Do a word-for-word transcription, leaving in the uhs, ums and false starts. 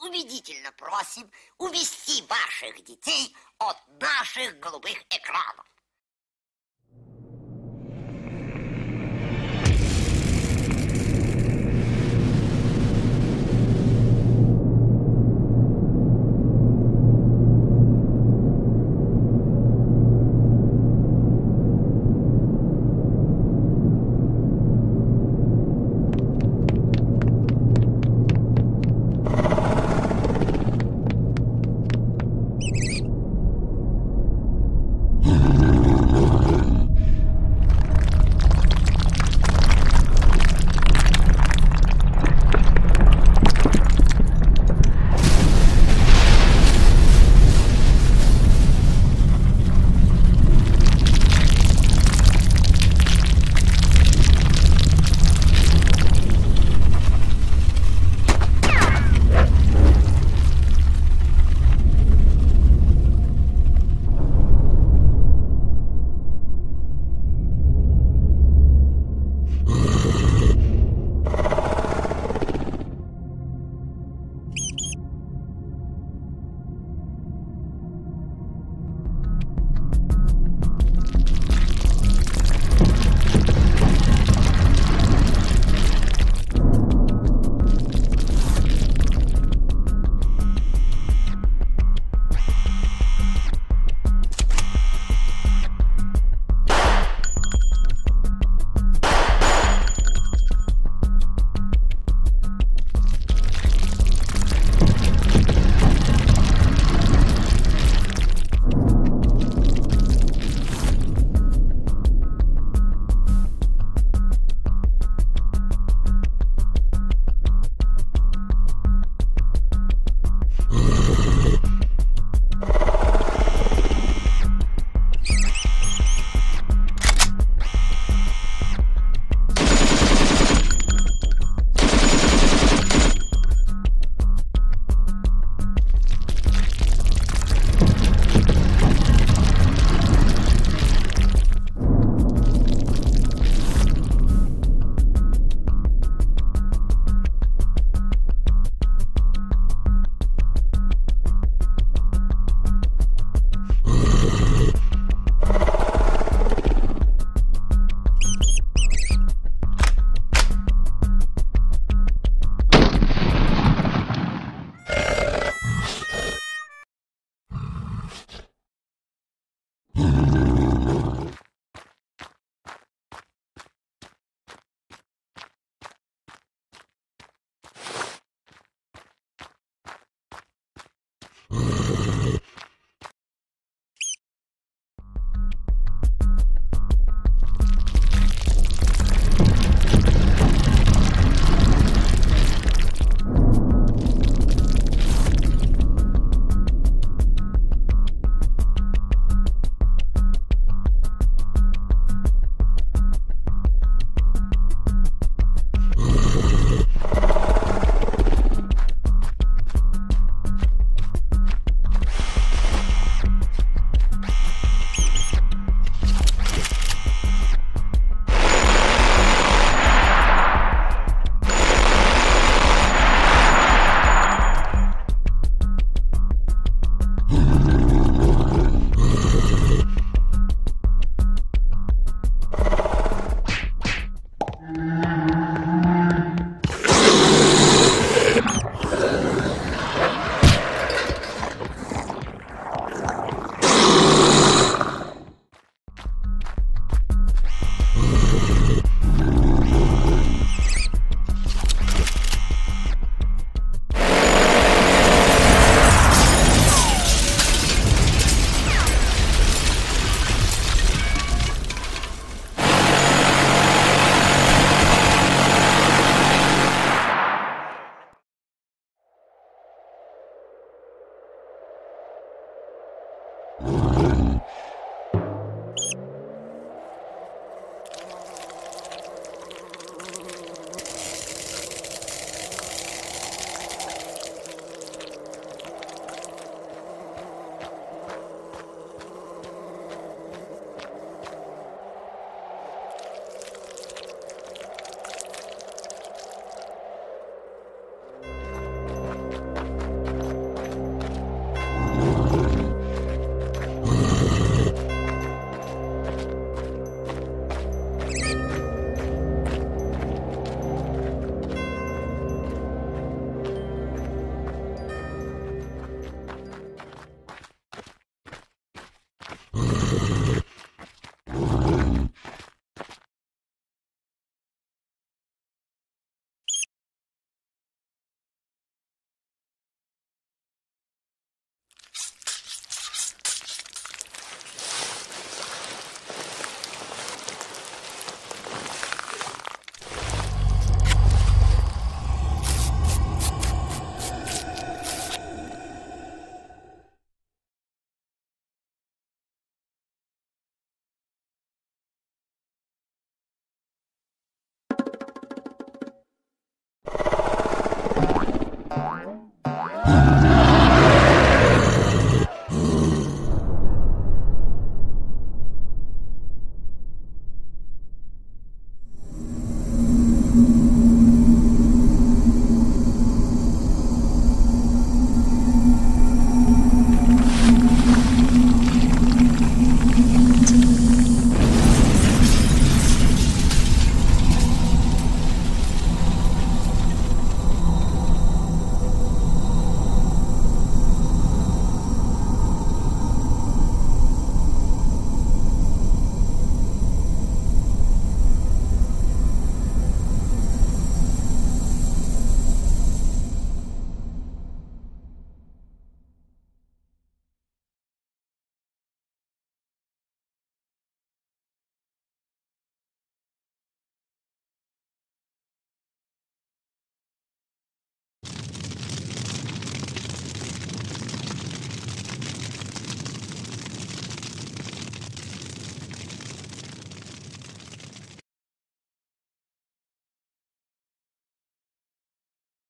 убедительно просим увести ваших детей от наших голубых экранов.